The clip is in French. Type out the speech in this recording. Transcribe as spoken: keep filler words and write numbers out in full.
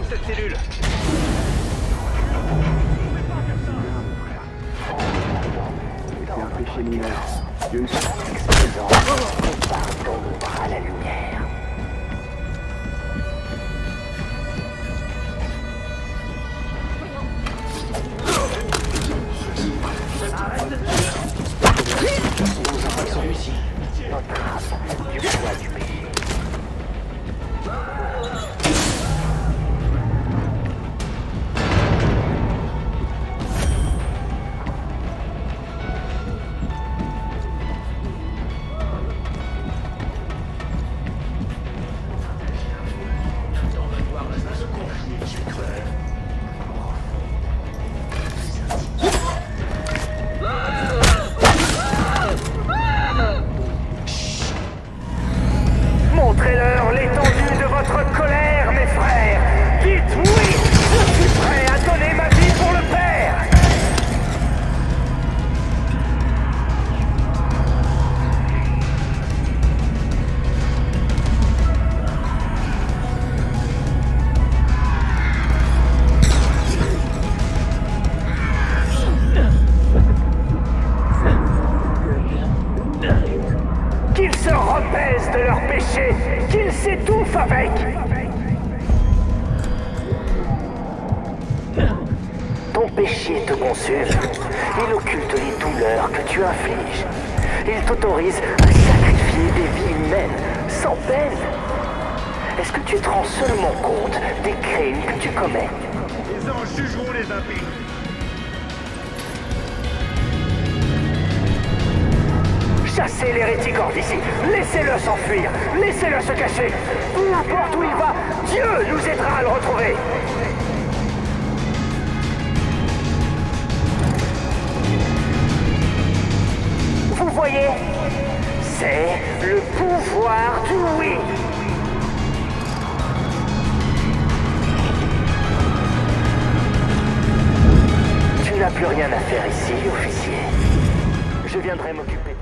J'arme cette cellule. C'est un péché mineur. Dieu ne se présente pas à la lumière. Arrête de tirer. Ici. Notre race, du poids du péché. Chassez l'hérétique hors d'ici, laissez-le s'enfuir, laissez-le se cacher. Peu importe où il va, Dieu nous aidera à le retrouver. Vous voyez, c'est le pouvoir du oui. Tu n'as plus rien à faire ici, officier. Je viendrai m'occuper.